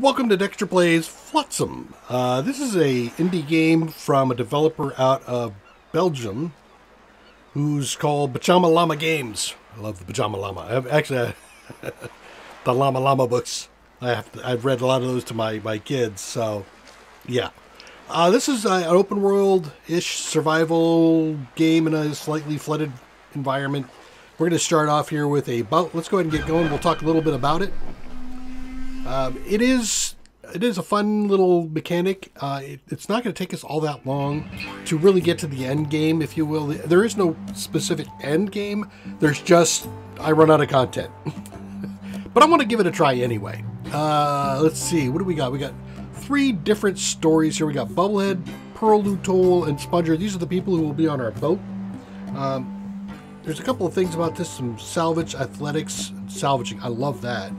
Welcome to Dexter Plays Flotsam. This is an indie game from a developer out of Belgium who's called Pajama Llama Games. I love the Pajama Llama. The Llama books. I've read a lot of those to my kids, so yeah. This is an open world-ish survival game in a slightly flooded environment. We're going to start off here with a boat. Let's go ahead and get going. We'll talk a little bit about it. It is a fun little mechanic. It's not going to take us all that long to really get to the end game, if you will. There is no specific end game. There's just, I run out of content. But I want to give it a try anyway. Let's see. What do we got? We got three different stories here. We got Bubblehead, Pearl Lutol, and Sponger. These are the people who will be on our boat. There's a couple of things about this, some salvage, athletics, salvaging, I love that.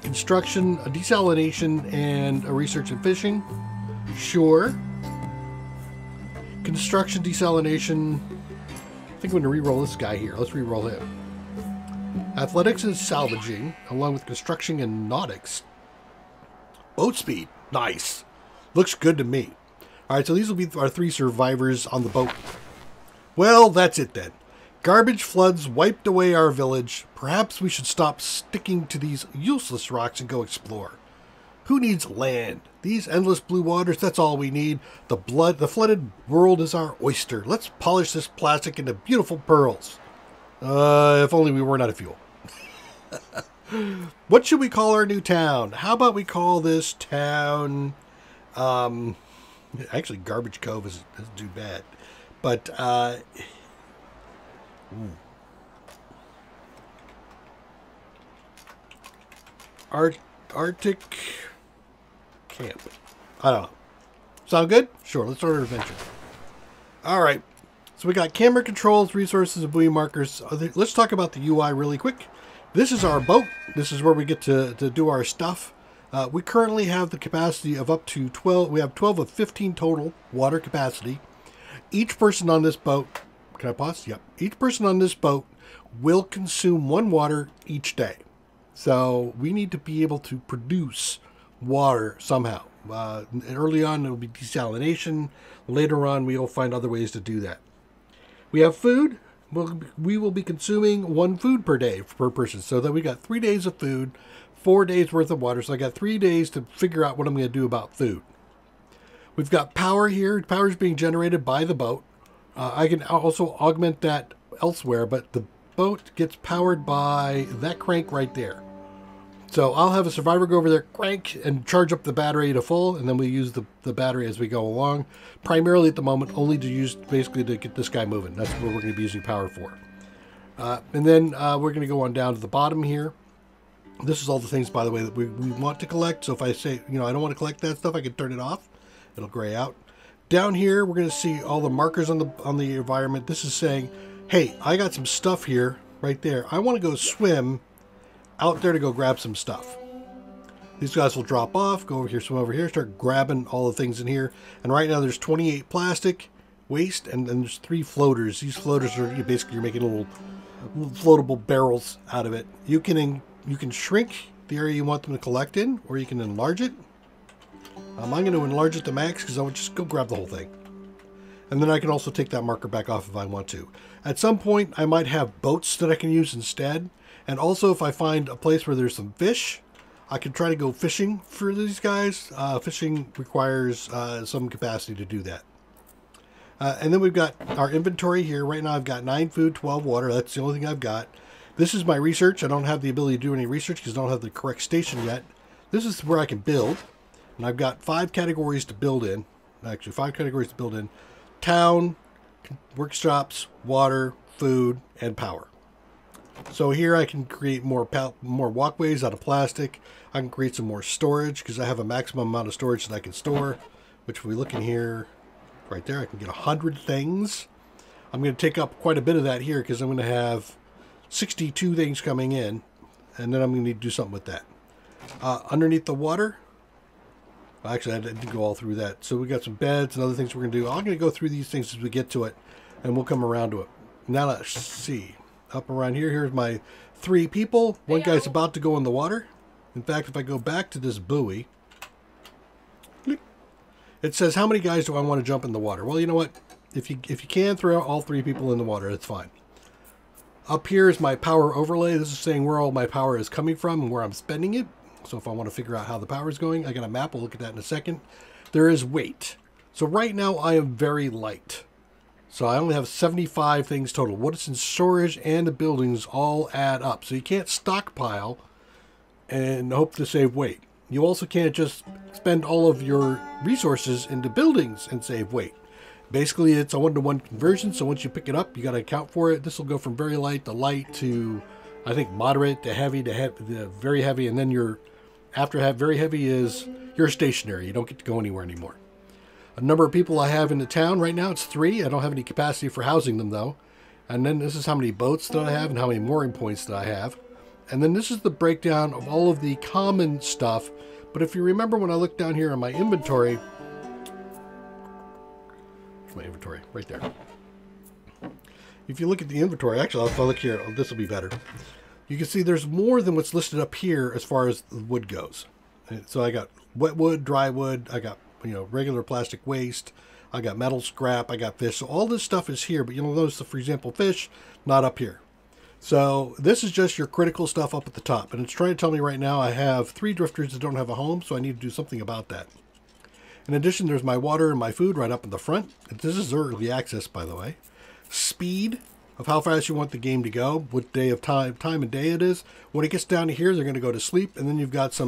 Construction, a desalination, and a research and fishing, sure. Construction, desalination, I think I'm gonna re-roll this guy here, let's re-roll him. Athletics and salvaging, along with construction and nautics. Boat speed, nice, looks good to me. All right, so these will be our three survivors on the boat. Well, that's it then. Garbage floods wiped away our village. Perhaps we should stop sticking to these useless rocks and go explore. Who needs land? These endless blue waters, that's all we need. The flooded world is our oyster. Let's polish this plastic into beautiful pearls. If only we weren't out of fuel. What should we call our new town? How about we call this town... actually, Garbage Cove isn't too bad. But... Arctic camp. I don't know. Sound good? Sure. Let's start our adventure. All right. So we got camera controls, resources, and buoy markers. Let's talk about the UI really quick. This is our boat. This is where we get to do our stuff. We currently have the capacity of up to 12. We have 12 of 15 total water capacity. Each person on this boat. Can I pause? Yep. Each person on this boat will consume one water each day. So we need to be able to produce water somehow. Early on, it will be desalination. Later on, we will find other ways to do that. We have food. We will be consuming one food per day per person. So that we got 3 days of food, 4 days worth of water. So I got 3 days to figure out what I'm going to do about food. We've got power here. Power is being generated by the boat. I can also augment that elsewhere, but the boat gets powered by that crank right there. So I'll have a survivor go over there, crank, and charge up the battery to full, and then we use the battery as we go along. Primarily at the moment, only to use, basically, to get this guy moving. That's what we're going to be using power for. And then we're going to go on down to the bottom here. This is all the things, by the way, that we want to collect. So if I say, you know, I don't want to collect that stuff, I can turn it off. It'll gray out. Down here, we're going to see all the markers on the environment. This is saying, hey, I got some stuff here, right there. I want to go swim out there to go grab some stuff. These guys will drop off, go over here, swim over here, start grabbing all the things in here. And right now, there's 28 plastic waste, and then there's 3 floaters. These floaters are basically, you're making little floatable barrels out of it. You can shrink the area you want them to collect in, or you can enlarge it. I'm going to enlarge it to max because I would just go grab the whole thing. And then I can also take that marker back off if I want to. At some point, I might have boats that I can use instead. And also, if I find a place where there's some fish, I can try to go fishing for these guys. Fishing requires some capacity to do that. And then we've got our inventory here. Right now, I've got 9 food, 12 water. That's the only thing I've got. This is my research. I don't have the ability to do any research because I don't have the correct station yet. This is where I can build. And I've got 5 categories to build in. Actually, 5 categories to build in. Town, workshops, water, food, and power. So here I can create more walkways out of plastic. I can create some more storage because I have a maximum amount of storage that I can store. Which if we look in here, right there, I can get 100 things. I'm going to take up quite a bit of that here because I'm going to have 62 things coming in. And then I'm going to need to do something with that. Underneath the water... Actually, I didn't go all through that. So we got some beds and other things we're going to do. I'm going to go through these things as we get to it, and we'll come around to it. Now let's see. Up around here, here's my 3 people. One guy's about to go in the water. In fact, if I go back to this buoy, It says, how many guys do I want to jump in the water? Well, you know what? If you can throw all three people in the water, that's fine. Up here is my power overlay. This is saying where all my power is coming from and where I'm spending it. So if I want to figure out how the power is going, I got a map. We'll look at that in a second. There is weight. So right now I am very light. So I only have 75 things total. What is in storage and the buildings all add up. So you can't stockpile and hope to save weight. You also can't just spend all of your resources into buildings and save weight. Basically, it's a one-to-one conversion. So once you pick it up, you got to account for it. This will go from very light to, I think, moderate to heavy to very heavy. And then your after very heavy is you're stationary. You don't get to go anywhere anymore. A number of people I have in the town right now, it's 3. I don't have any capacity for housing them, though. And then this is how many boats that I have and how many mooring points that I have. And then this is the breakdown of all of the common stuff. But if you remember when I look down here in my inventory, my inventory right there. If you look at the inventory, actually, if I look here, this will be better. You can see there's more than what's listed up here as far as the wood goes. So I got wet wood, dry wood, I got, you know, regular plastic waste, I got metal scrap, I got fish. So all this stuff is here, but you'll notice, for example, fish, not up here. So this is just your critical stuff up at the top, and it's trying to tell me right now I have 3 drifters that don't have a home, so I need to do something about that. In addition, there's my water and my food right up in the front. This is early access, by the way. Speed of how fast you want the game to go, what day of time of day it is. When it gets down to here, they're going to go to sleep, and then you've got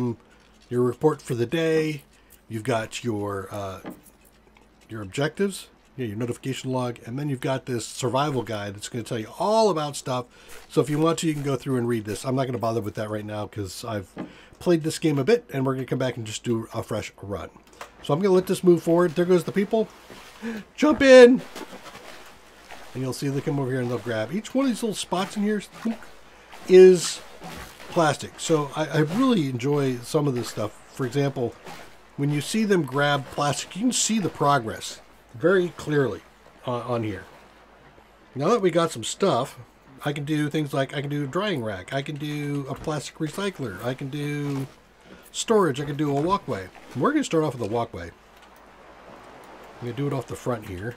your report for the day. You've got your objectives, your notification log, and then you've got this survival guide that's going to tell you all about stuff. So if you want to, you can go through and read this. I'm not going to bother with that right now because I've played this game a bit, and we're going to come back and just do a fresh run. So I'm going to let this move forward. There goes the people. Jump in! And you'll see they come over here and they'll grab. Each one of these little spots in here is plastic. So I really enjoy some of this stuff. For example, when you see them grab plastic, you can see the progress very clearly on here. Now that we got some stuff, I can do things like I can do a drying rack. I can do a plastic recycler. I can do storage. I can do a walkway. And we're going to start off with a walkway. I'm going to do it off the front here.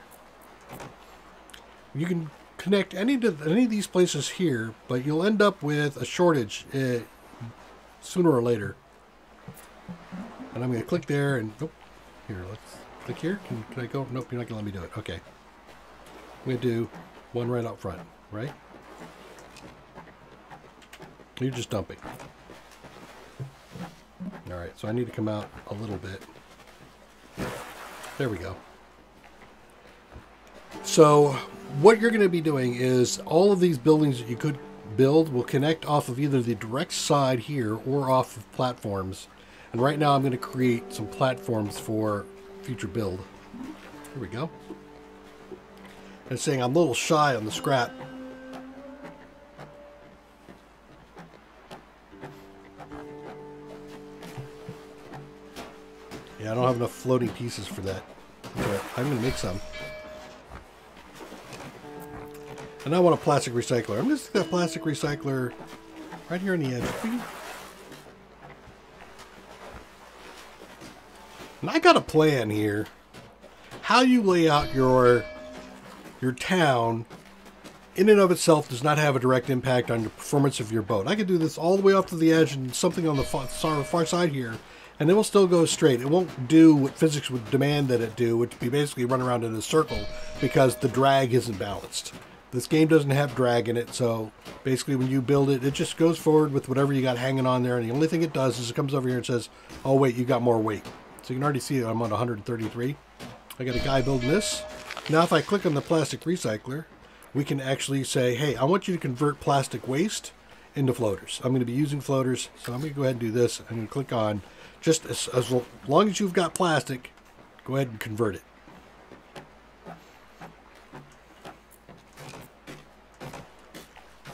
You can connect any of these places here, but you'll end up with a shortage sooner or later. And I'm going to click there and... Oh, here, let's click here. Can I go? Nope, you're not going to let me do it. Okay. I'm going to do one right out front, right? You're just dumping. All right, so I need to come out a little bit. There we go. So what you're going to be doing is all of these buildings that you could build will connect off of either the direct side here or off of platforms. And right now I'm going to create some platforms for future build. Here we go. And it's saying I'm a little shy on the scrap. Yeah, I don't have enough floating pieces for that, but I'm going to make some. And I want a plastic recycler. I'm going to stick that plastic recycler right here on the edge. And I got a plan here. How you lay out your town in and of itself does not have a direct impact on the performance of your boat. I could do this all the way off to the edge and something on the far side here. And it will still go straight. It won't do what physics would demand that it do, which would be basically run around in a circle because the drag isn't balanced. This game doesn't have drag in it, so basically when you build it, it just goes forward with whatever you got hanging on there, and the only thing it does is it comes over here and says, oh wait, you got more weight. So you can already see I'm on 133. I got a guy building this. Now if I click on the plastic recycler, we can actually say, hey, I want you to convert plastic waste into floaters. I'm going to be using floaters, so I'm going to go ahead and do this. I'm going to click on... Just as long as you've got plastic, go ahead and convert it.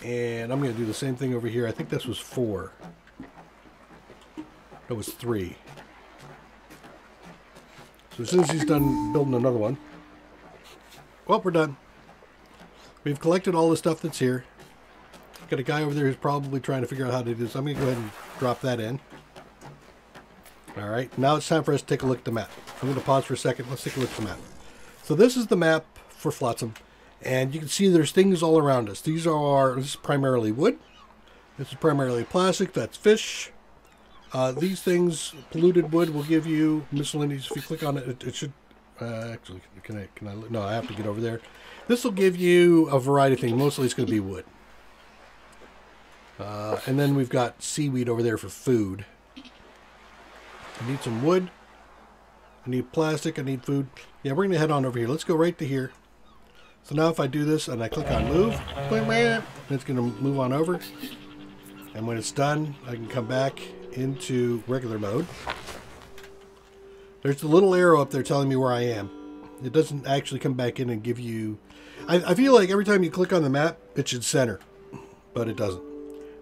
And I'm going to do the same thing over here. I think this was 4. That was 3. So as soon as he's done building another one. Well, we're done. We've collected all the stuff that's here. Got a guy over there who's probably trying to figure out how to do this. I'm going to go ahead and drop that in. All right, now it's time for us to take a look at the map. I'm going to pause for a second. Let's take a look at the map. So this is the map for flotsam, and you can see there's things all around us. This is primarily wood. This is primarily plastic. That's fish. These things, polluted wood, will give you miscellaneous. If you click on it, it should actually. Can I? No, I have to get over there. This will give you a variety of things. Mostly, it's going to be wood. And then we've got seaweed over there for food. I need some wood. I need plastic. I need food. Yeah, we're going to head on over here. Let's go right to here. So now if I do this and I click on move, it's going to move on over. And when it's done, I can come back into regular mode. There's the little arrow up there telling me where I am. It doesn't actually come back in and give you... I feel like every time you click on the map, it should center. But it doesn't.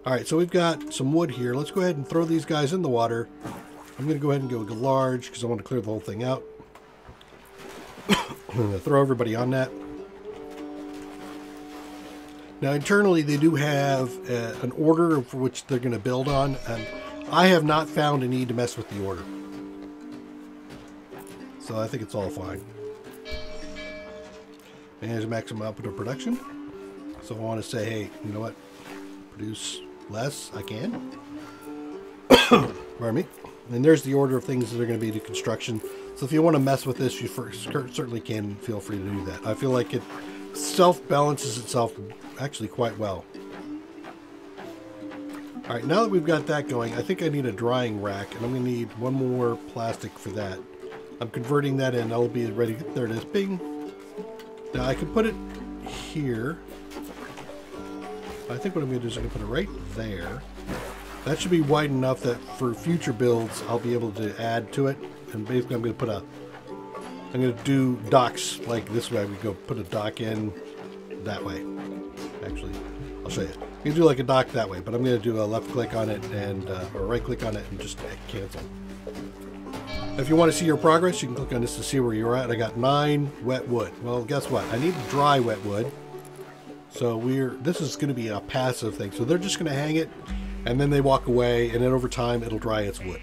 Alright, so we've got some wood here. Let's go ahead and throw these guys in the water. I'm going to go ahead and go large because I want to clear the whole thing out. I'm going to throw everybody on that. Now, internally, they do have an order for which they're going to build on, and I have not found a need to mess with the order. So I think it's all fine. Manage maximum output of production. So I want to say, hey, you know what? Produce less. I can. Pardon me. And there's the order of things that are going to be to construction. So if you want to mess with this, you certainly can. Feel free to do that. I feel like it self-balances itself actually quite well. All right, now that we've got that going, I think I need a drying rack, and I'm going to need one more plastic for that. I'm converting that in. I'll be ready. There it is. Bing. Now I can put it here. I think what I'm going to do is I'm going to put it right there. That should be wide enough that for future builds, I'll be able to add to it. And basically, I'm going to put a... I'm going to do docks like this way. We go put a dock in that way. Actually, I'll show you. You can do like a dock that way, but I'm going to do a left click on it and or right click on it and just cancel. If you want to see your progress, you can click on this to see where you're at. I got 9 wet wood. Well, guess what? I need dry wet wood. So this is going to be a passive thing. So they're just going to hang it, and then they walk away, and then over time it'll dry its wood.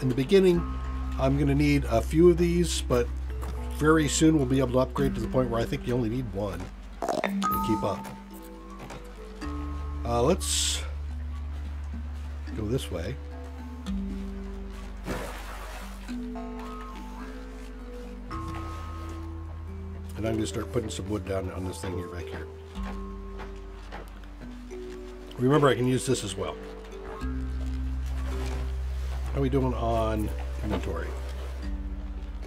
In the beginning, I'm going to need a few of these, but very soon we'll be able to upgrade to the point where I think you only need one to keep up. Let's go this way. And I'm going to start putting some wood down on this thing here, back here. Remember, I can use this as well. How are we doing on... inventory.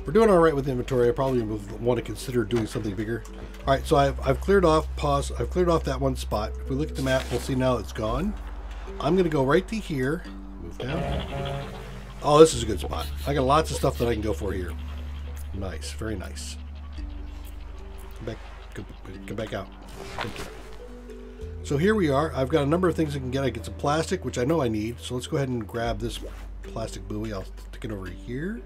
We're doing all right with inventory. I probably would want to consider doing something bigger. All right, so I've cleared off. Pause. I've cleared off that one spot. If we look at the map, we'll see now it's gone. I'm going to go right to here. Move down. Oh, this is a good spot. I got lots of stuff that I can go for here. Nice, very nice. Come back out. Thank you. So here we are. I've got a number of things I can get. I get some plastic, which I know I need. So let's go ahead and grab this plastic buoy. I'll stick it over here.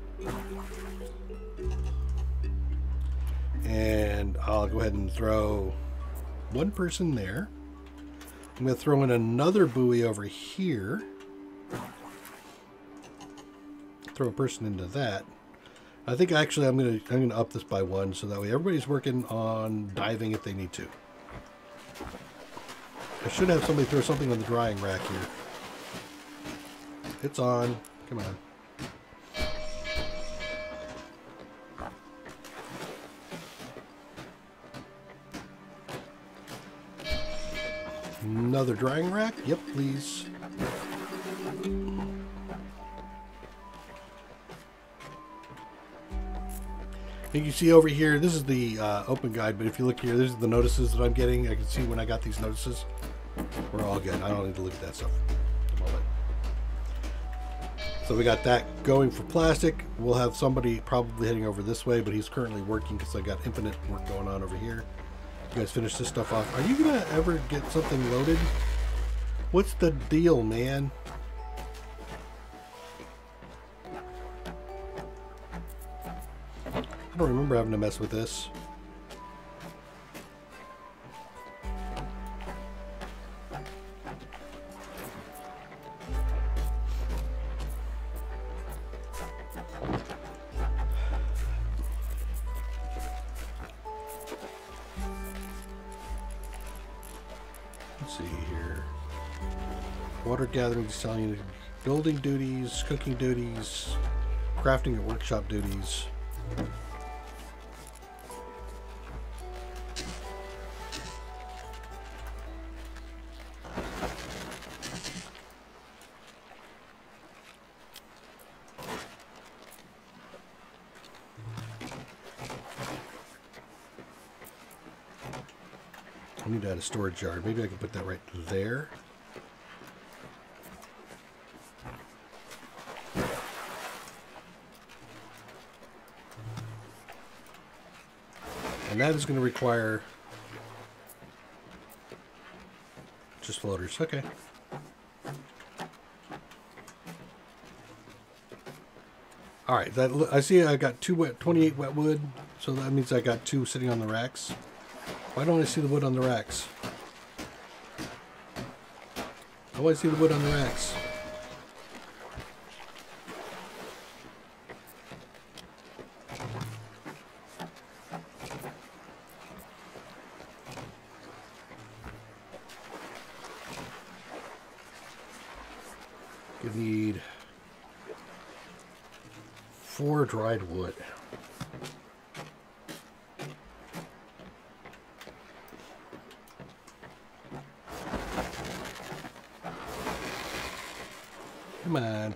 And I'll go ahead and throw one person there. I'm going to throw in another buoy over here. Throw a person into that. I think actually I'm going to up this by one so that way everybody's working on diving if they need to. I should have somebody throw something on the drying rack here. It's on. Come on. Another drying rack? Yep, please. You can see over here, this is the open guide, but if you look here, this is the notices that I'm getting. I can see when I got these notices. We're all good. I don't need to look at that stuff. So we got that going for plastic. We'll have somebody probably heading over this way, but he's currently working because I got infinite work going on over here. You guys finish this stuff off. Are you gonna ever get something loaded? What's the deal, man? I don't remember having to mess with this. see here. Water gathering, selling, building duties, cooking duties, crafting and workshop duties. I need to add a storage yard. Maybe I can put that right there. And that is going to require just floaters. Okay. All right. That, I see I got 28 wet wood. So that means I got 2 sitting on the racks. Why don't I see the wood on the racks? I want to see the wood on the racks. You need 4 dried wood. Come on.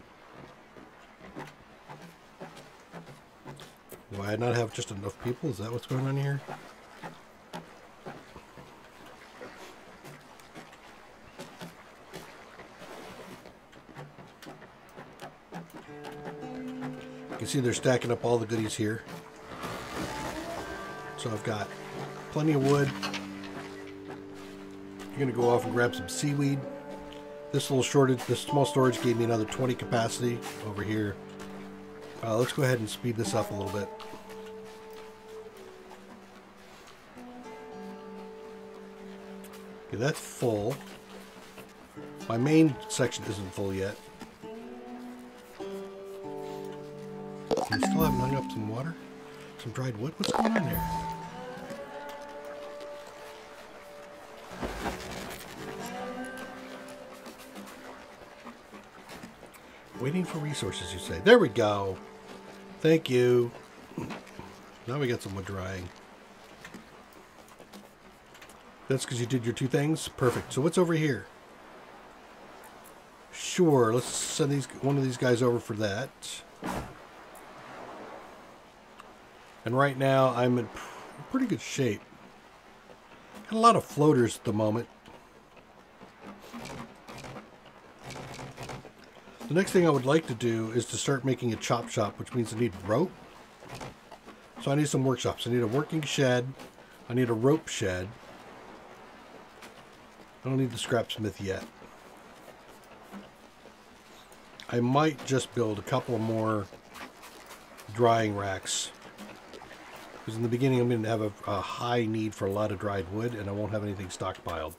Do I not have just enough people? Is that what's going on here? You can see they're stacking up all the goodies here. So I've got plenty of wood. I'm going to go off and grab some seaweed. This little shortage, this small storage gave me another 20 capacity over here. Let's go ahead and speed this up a little bit. Okay, that's full. My main section isn't full yet. I still haven't hung up some water, some dried wood. What's going on there? Waiting for resources, you say. There we go. Thank you. Now we got some wood drying. That's because you did your 2 things. Perfect. So what's over here? Sure. Let's send one of these guys over for that. And right now I'm in pretty good shape. Got a lot of floaters at the moment. The next thing I would like to do is to start making a chop shop, which means I need rope. So I need some workshops. I need a working shed. I need a rope shed. I don't need the scrapsmith yet. I might just build a couple more drying racks. Because in the beginning I'm going to have a high need for a lot of dried wood and I won't have anything stockpiled.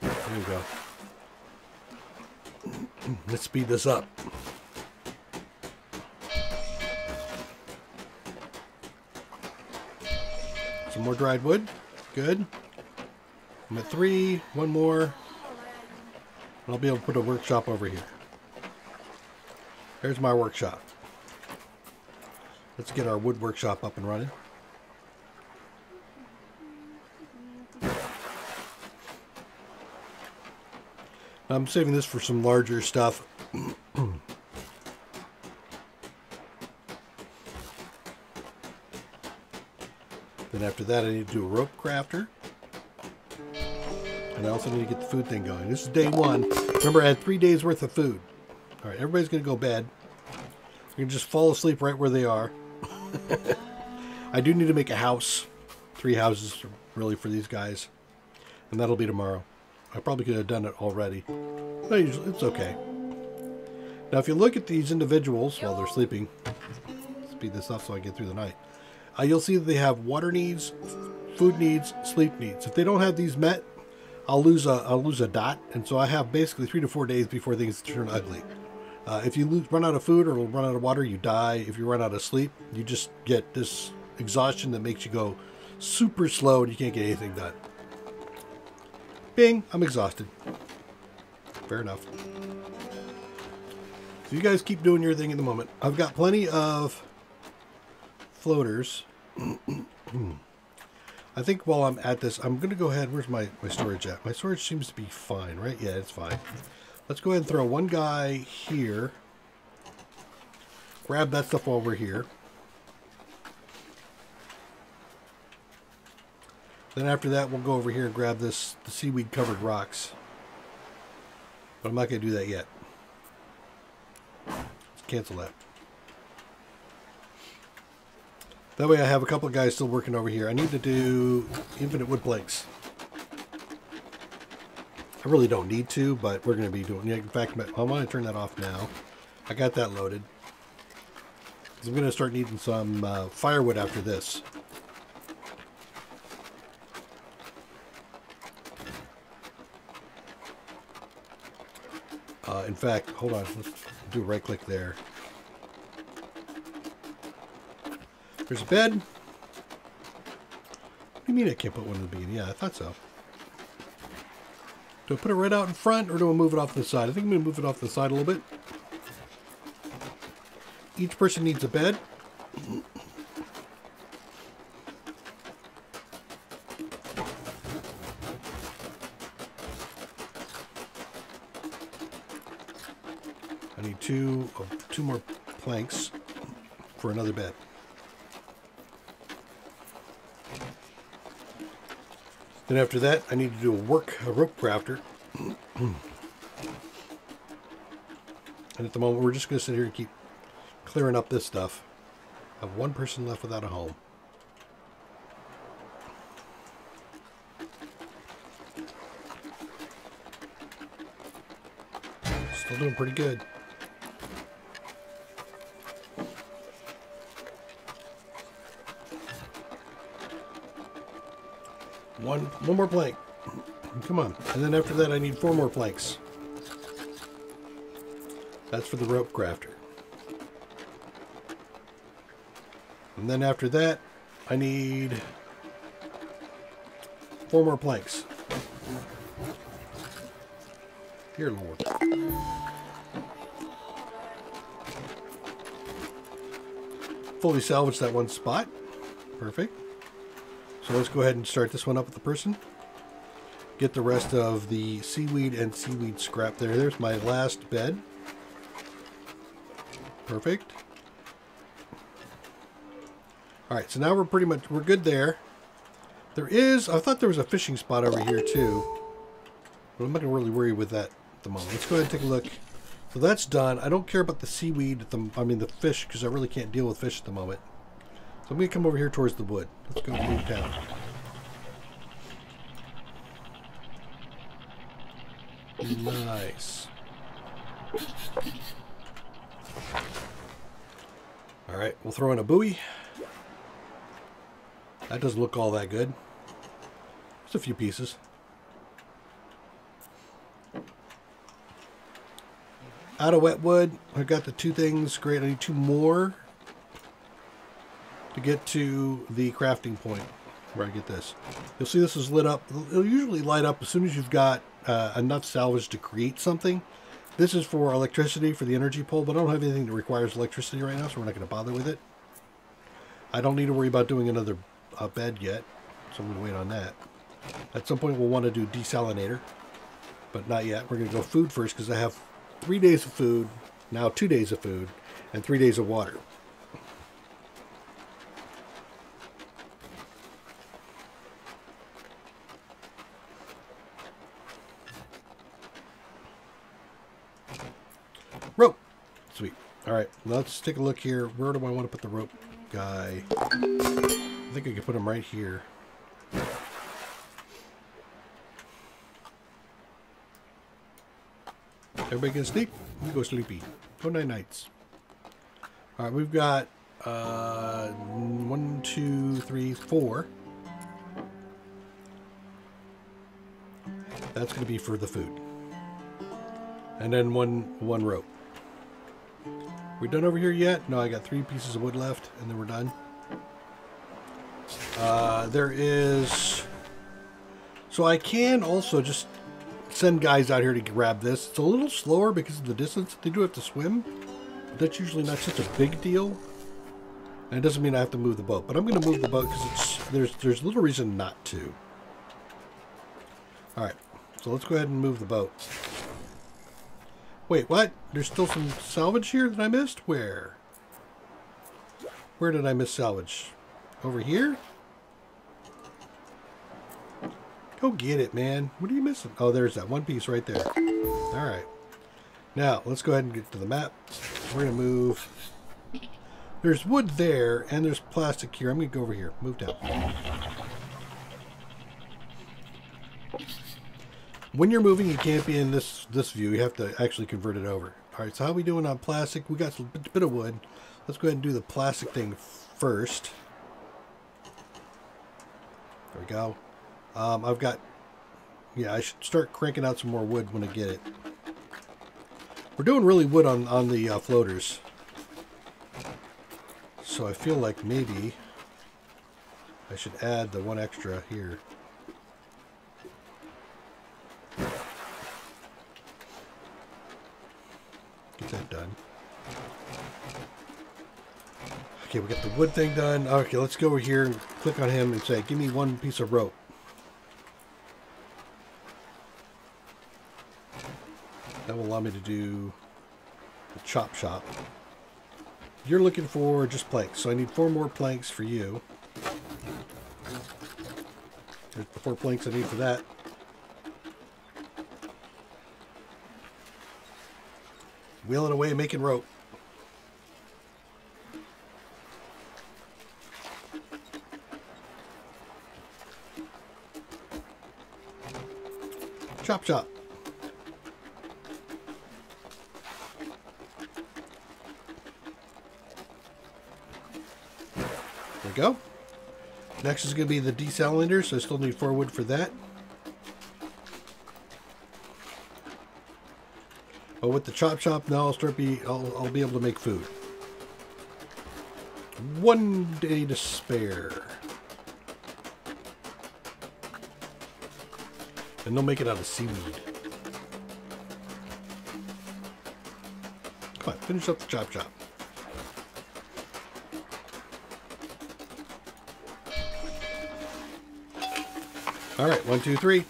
There we go. Let's speed this up. Some more dried wood. Good. I'm at 3. 1 more. And I'll be able to put a workshop over here. There's my workshop. Let's get our wood workshop up and running. I'm saving this for some larger stuff. Then after that I need to do a rope crafter. And I also need to get the food thing going. This is day 1. Remember, I had 3 days worth of food. Alright, everybody's going to go to bed. You can just fall asleep right where they are. I do need to make a house. 3 houses really for these guys. And that'll be tomorrow. I probably could have done it already. But usually, it's okay. Now, if you look at these individuals while they're sleeping, speed this up so I get through the night, you'll see that they have water needs, food needs, sleep needs. If they don't have these met, I'll lose a dot, and so I have basically 3 to 4 days before things turn ugly. If you run out of food or run out of water, you die. If you run out of sleep, you just get this exhaustion that makes you go super slow and you can't get anything done. Bing, I'm exhausted. Fair enough. So you guys keep doing your thing in the moment. I've got plenty of floaters. I think while I'm at this, I'm going to go ahead. Where's my storage at? My storage seems to be fine, right? Yeah, it's fine. Let's go ahead and throw one guy here. Grab that stuff while we're here. Then after that, we'll go over here and grab this, the seaweed-covered rocks. But I'm not going to do that yet. Let's cancel that. That way I have a couple of guys still working over here. I need to do infinite wood planks. I really don't need to, but we're going to be doing it. In fact, I'm going to turn that off now. I got that loaded. I'm going to start needing some firewood after this. In fact, hold on. Let's do a right click there. There's a bed. What do you mean I can't put one in the beginning? Yeah, I thought so. Do I put it right out in front or do I move it off to the side? I think I'm going to move it off to the side a little bit. Each person needs a bed. I need two more planks for another bed. Then after that, I need to do a rope crafter. And at the moment, we're just going to sit here and keep clearing up this stuff. I have one person left without a home. Still doing pretty good. One more plank. Come on. And then after that I need four more planks. That's for the rope crafter. And then after that, I need four more planks. Dear Lord. Fully salvage that one spot. Perfect. So let's go ahead and start this one up with the person. Get the rest of the seaweed and seaweed scrap there. There's my last bed. Perfect. All right, so now we're pretty much, we're good there. There is, I thought there was a fishing spot over here too. But I'm not gonna really worry with that at the moment. Let's go ahead and take a look. So that's done. I don't care about the seaweed, I mean the fish, because I really can't deal with fish at the moment. So I'm gonna come over here towards the wood. Let's go move down. Nice. All right, we'll throw in a buoy. That doesn't look all that good. Just a few pieces. Out of wet wood. I've got the two things. Great. I need two more to get to the crafting point where I get this. You'll see this is lit up. It'll usually light up as soon as you've got enough salvage to create something. This is for electricity for the energy pole, but I don't have anything that requires electricity right now, so we're not going to bother with it. I don't need to worry about doing another bed yet, so I'm going to wait on that. At some point we'll want to do desalinator, but not yet. We're going to go food first because I have 3 days of food, now 2 days of food, and 3 days of water. Rope! Sweet. Alright, let's take a look here. Where do I want to put the rope guy? I think I could put him right here. Everybody can sleep? We go sleepy. Go night nights. All right, we've got 1, 2, 3, 4. That's going to be for the food. And then one rope. We done over here yet? No, I got 3 pieces of wood left, and then we're done. There is... So I can also just send guys out here to grab this. It's a little slower because of the distance. They do have to swim, but that's usually not such a big deal. And it doesn't mean I have to move the boat, but I'm going to move the boat because it's there's little reason not to. All right, so let's go ahead and move the boat. Wait, what? There's still some salvage here that I missed? Where? Where did I miss salvage? Over here? Go get it, man. What are you missing? Oh, there's that one piece right there. All right. Now, let's go ahead and get to the map. We're going to move. There's wood there, and there's plastic here. I'm going to go over here. Move down. When you're moving, you can't be in this view. You have to actually convert it over. All right, so how are we doing on plastic? We got a bit of wood. Let's go ahead and do the plastic thing first. There we go. I've got... Yeah, I should start cranking out some more wood when I get it. We're doing really wood on the floaters. So I feel like maybe I should add the one extra here. Get that done. Okay, we got the wood thing done. Okay, let's go over here and click on him and say, give me one piece of rope. That will allow me to do the chop shop. You're looking for just planks, so I need 4 more planks for you. There's the 4 planks I need for that. Wheeling away, making rope. Chop, chop. There we go. Next is going to be the desalinator, so I still need 4 wood for that. But with the chop shop, now I'll be able to make food. 1 day to spare. And they'll make it out of seaweed. Come on, finish up the chop shop. All right, 1, 2, 3.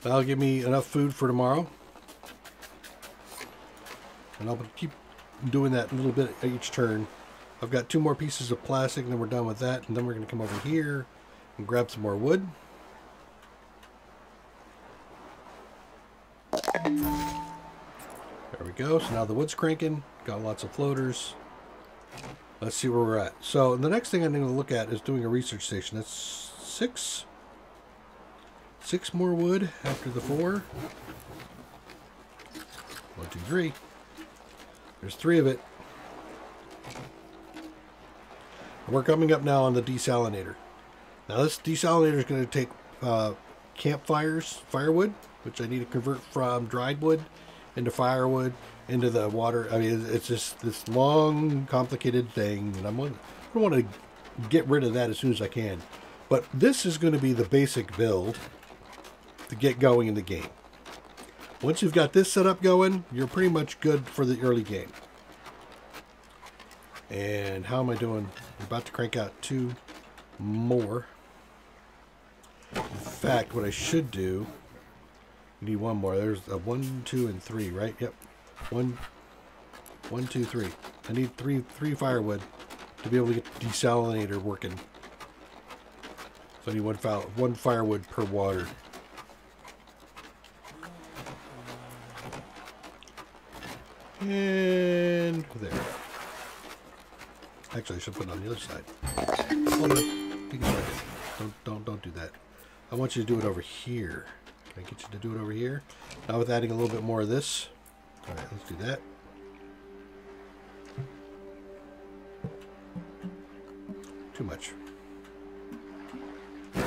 That'll give me enough food for tomorrow. And I'll keep doing that a little bit at each turn. I've got 2 more pieces of plastic, and then we're done with that. And then we're going to come over here and grab some more wood. There we go. So now the wood's cranking. Got lots of floaters. Let's see where we're at. So the next thing I'm going to look at is doing a research station. That's 6 more wood after the 4. 1, 2, 3. There's 3 of it. We're coming up now on the desalinator. Now this desalinator is going to take firewood, which I need to convert from dried wood into firewood, into the water. I mean, it's just this long, complicated thing, and I want to get rid of that as soon as I can. But this is going to be the basic build to get going in the game. Once you've got this set up going, you're pretty much good for the early game. And how am I doing? I'm about to crank out 2 more. In fact, what I should do, I need 1 more. There's a 1, 2, and 3, right? Yep. 1, 1, 2, 3. I need 3 firewood to be able to get the desalinator working. So I need 1 firewood per water. And there. Actually, I should put it on the other side. Hold on. Take a second. Don't do that. I want you to do it over here. Can I get you to do it over here? Now with adding a little bit more of this. All right, let's do that. Too much. There,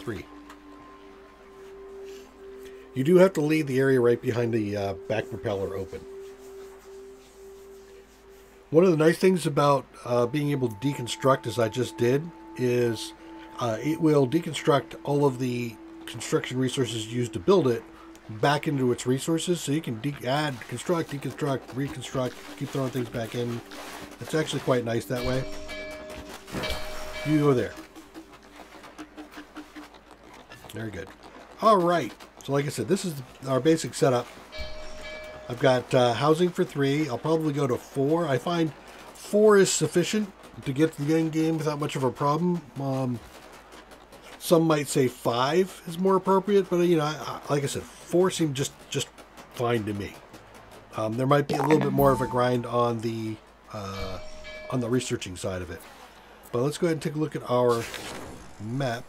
3. You do have to leave the area right behind the back propeller open. One of the nice things about being able to deconstruct, as I just did, is it will deconstruct all of the construction resources used to build it back into its resources, so you can add, construct, deconstruct, reconstruct, keep throwing things back in. It's actually quite nice that way. You go there. Very good. All right. So like I said, this is our basic setup. I've got housing for 3. I'll probably go to 4. I find 4 is sufficient to get to the end game without much of a problem. Some might say 5 is more appropriate, but you know, like I said, 4 seemed just fine to me. There might be a little bit more of a grind on the researching side of it, but let's go ahead and take a look at our map.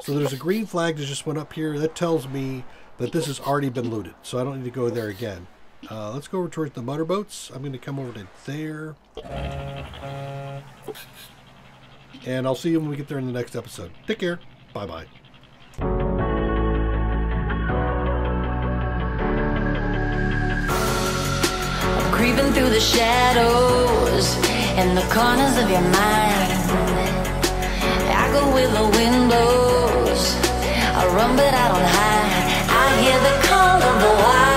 So there's a green flag that just went up here. That tells me that this has already been looted, so I don't need to go there again. Let's go over towards the motorboats. I'm going to come over to there. And I'll see you when we get there in the next episode. Take care. Bye-bye. Creeping through the shadows and the corners of your mind. I go with the windows. I run but I don't hide. I hear the call of the wild.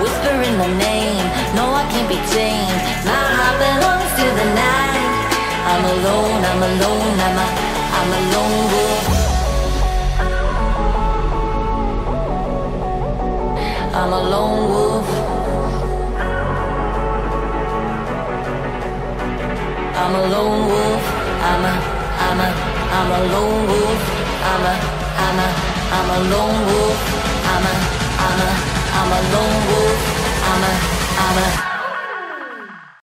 Whispering the name, no I can't be tamed. My heart belongs to the night. I'm alone, I'm alone, I'm a lone wolf. I'm a lone wolf. I'm a lone wolf. I'm a lone wolf. I'm a lone wolf. I'm a lone wolf. I'm a lone wolf. I'm a